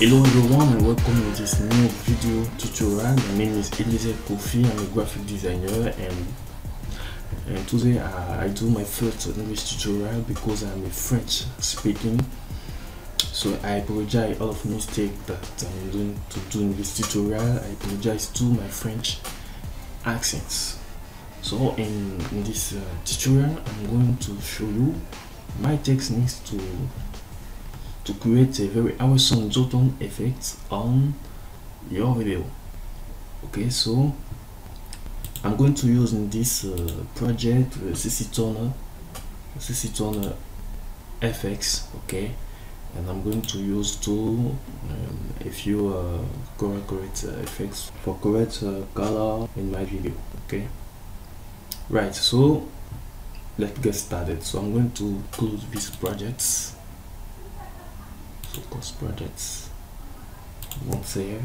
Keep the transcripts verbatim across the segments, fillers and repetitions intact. Hello everyone and welcome to this new video tutorial. My name is Eliezer Koffi. I'm a graphic designer and, and today I, I do my first English tutorial because I'm a French speaking. So I apologize all of mistake that I'm doing to do in this tutorial. I apologize to my French accents. So in, in this uh, tutorial I'm going to show you my techniques to to create a very awesome Duotone effect on your video. Okay, so I'm going to use in this uh, project uh, C C Toner, C C Toner F X. Okay, and I'm going to use two um, a few uh, correct, correct uh, effects for correct uh, color in my video. Okay, right. So let's get started. So I'm going to close these projects. So cost projects, won't save.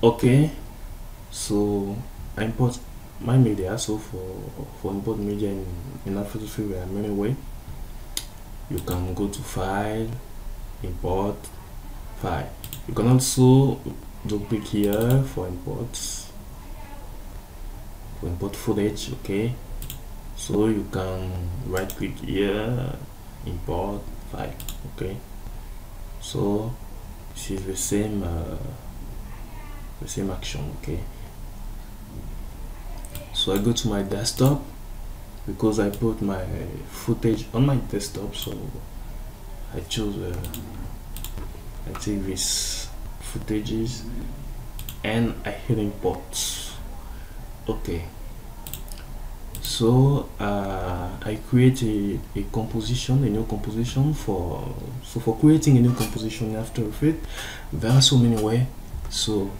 Okay, so I import my media. So for for import media in, in After Effects, there are many ways. You can go to file, import, file. You can also do click here for imports, for import footage. Okay, so you can right click here. Import file. Okay, so this is the same uh, the same action. Okay, so I go to my desktop because I put my footage on my desktop, so I choose uh, I take these footages and I hit import. Okay, so uh, I create a, a composition, a new composition for so for creating a new composition in After Effects. There are so many ways. So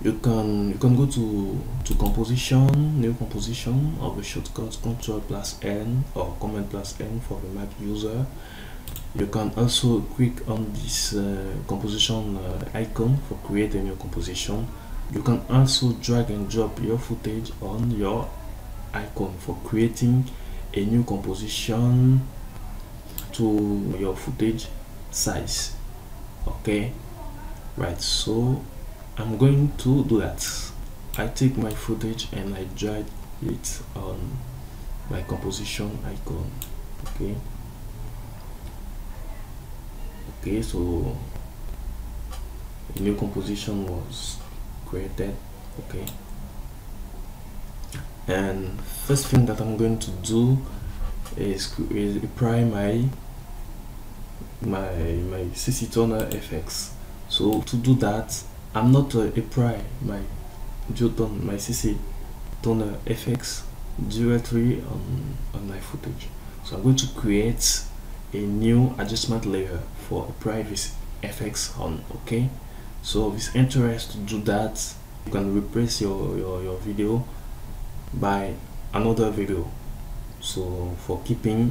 you can you can go to to composition, new composition, or the shortcut Control plus N or Command plus N for the Mac user. You can also click on this uh, composition uh, icon for create a new composition. You can also drag and drop your footage on your icon for creating a new composition to your footage size. Okay, right, so I'm going to do that. I take my footage and I drag it on my composition icon. Okay, okay, so a new composition was created. Okay, and first thing that I'm going to do is, is apply my my my C C Toner F X. So to do that, I'm not uh, apply my Duotone my C C Toner F X directly on on my footage. So I'm going to create a new adjustment layer for apply this F X on. Okay, so if it's interest to do that, you can replace your your, your video by another video, so for keeping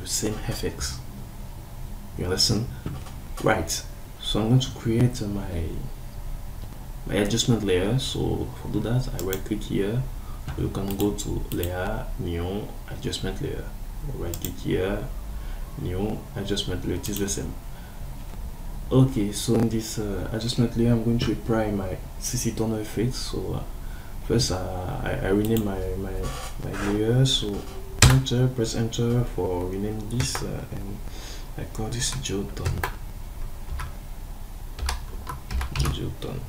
the same F X. You understand? Right, so I'm going to create my my adjustment layer. So for do that, I right click here. You can go to layer, new adjustment layer, right click here, new adjustment layer. It is the same. Okay, so in this uh, adjustment layer, I'm going to apply my C C Toner F X. So uh, first, uh, I, I rename my, my, my layer, so enter, press enter for rename this, uh, and I call this Duotone. Duotone.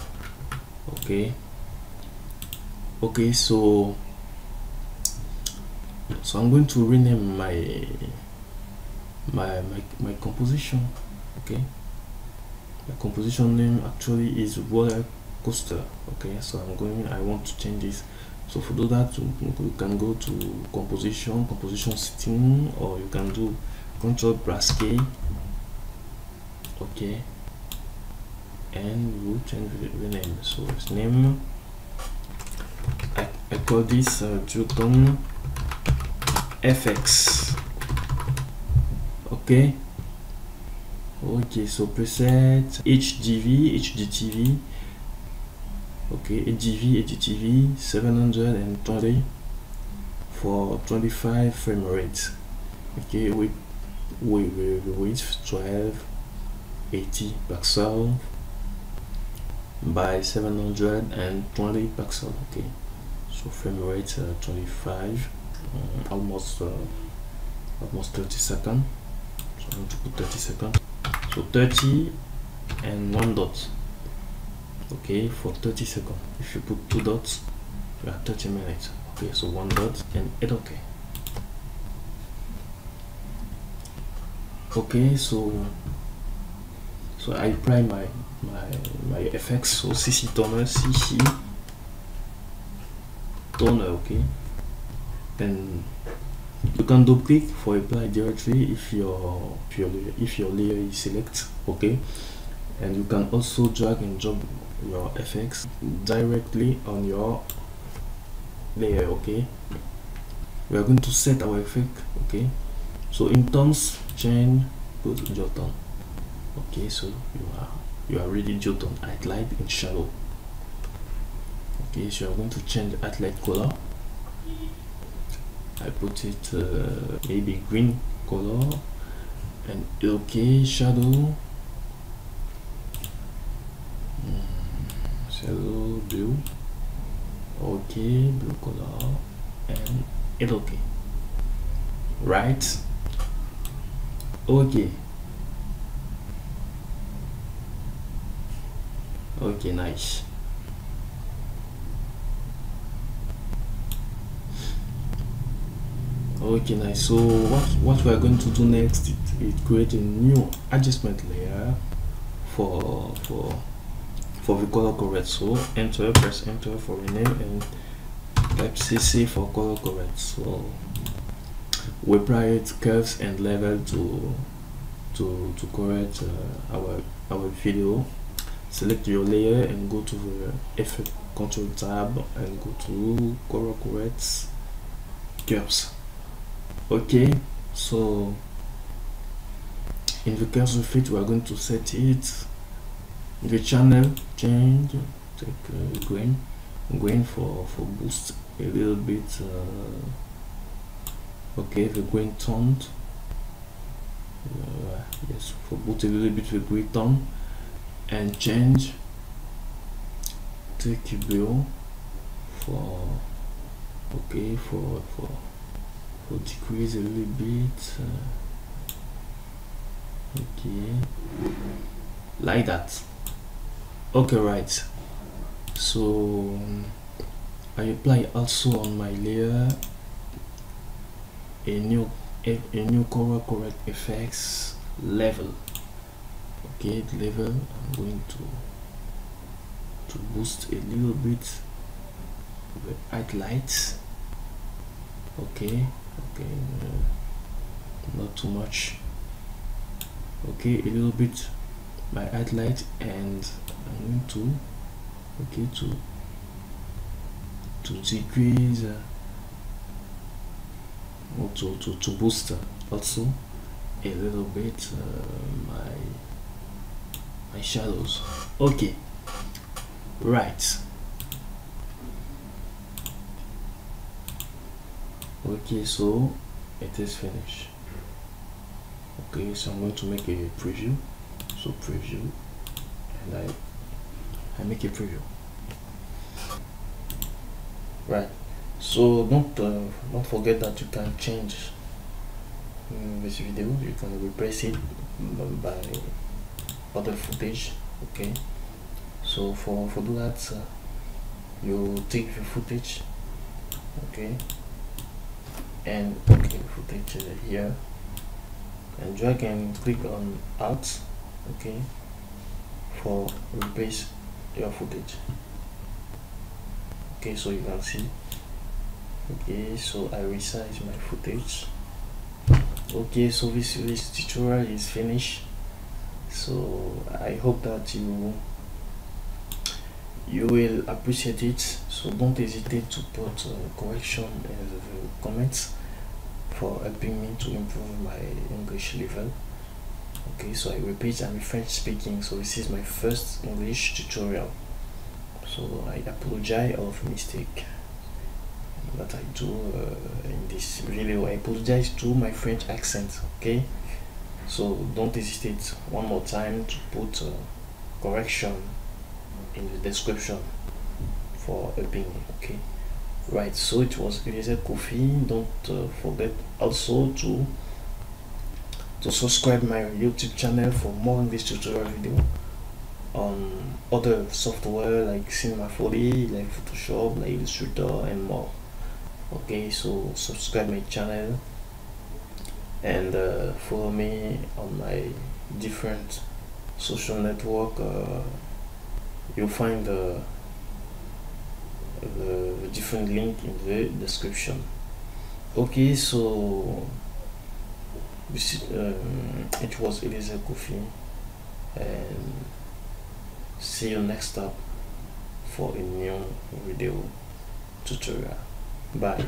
Okay. Okay, so so I'm going to rename my my my, my composition. Okay. My composition name actually is Water Coaster. Okay, so I'm going I want to change this. So for do that, you, you can go to composition, composition setting, or you can do Control plus K. Okay, and you change the name. So its name, I, I call this uh, Duotone F X. Okay. Okay, so preset H D V, H D T V. Okay, H D V, H D T V seven hundred twenty for twenty-five frame rate. Okay, we we will reach twelve eighty pixels by seven hundred twenty pixels. Okay, so frame rate uh, twenty-five, um, almost uh, almost thirty seconds. So I'm going to put thirty seconds. So thirty and one dot. Okay, for thirty seconds. If you put two dots, you are thirty minutes. Okay, so one dot and hit okay. Okay, so so I apply my my my effects. So C C toner, C C toner. Okay, then you can double click for apply directly if your if your if your layer is select. Okay, and you can also drag and drop your effects directly on your layer. Okay, we are going to set our effect. Okay, so in terms change, go to Duotone. Okay, so you are you are ready. Duotone highlight in shadow. Okay, so I'm going to change the highlight color. I put it uh, maybe green color, and okay, shadow. Shadow blue. Okay, blue color, and hit okay. Right. Okay. Okay, nice. Okay, nice. So what what we are going to do next is create a new adjustment layer for for for the color correct. So enter, press enter for rename and type C C for color correct. So we apply it curves and level to to to correct uh, our our video. Select your layer and go to the effect control tab and go to color correct curves. Okay, so in the curves effect we are going to set it. The channel change, take uh, green green for for boost a little bit. Uh, Okay, the green tone. Uh, yes, for boot a little bit the green tone and change. Take blue for okay for for for decrease a little bit. Uh, okay, like that. Okay, right. So I apply also on my layer. A new a, a new color correct effects level. Okay, level. I'm going to to boost a little bit the highlights. Okay, okay, uh, not too much. Okay, a little bit my highlight, and I'm going to okay to to decrease. Uh, To, to, to boost also a little bit uh, my my shadows. Okay, right. Okay, so it is finished. Okay, so I'm going to make a preview. So preview, and I I make a preview. Right. So don't uh, don't forget that you can change um, this video. You can replace it by other footage. Okay. So for for do that, uh, you take the footage. Okay. And okay, footage uh, here. And drag and click on out. Okay. For replace your footage. Okay. So you can see. Okay, so I resize my footage. Okay, so this, this tutorial is finished. So I hope that you you will appreciate it. So don't hesitate to put uh, correction in the comments for helping me to improve my English level. Okay, so I repeat, I'm French speaking, so this is my first English tutorial. So I apologize of mistake. that I do uh, in this video. I apologize to my French accent, okay? So don't hesitate one more time to put uh, correction in the description for helping me, okay? Right, so it was Eliezer Koffi. Don't uh, forget also to to subscribe my YouTube channel for more English tutorial video on other software like Cinema four D, like Photoshop, like Illustrator and more. Okay, so subscribe my channel and uh, follow me on my different social network. Uh, you'll find the, the, the different link in the description. Okay, so this, um, it was Eliezer Koffi, and see you next time for a new video tutorial. Bye.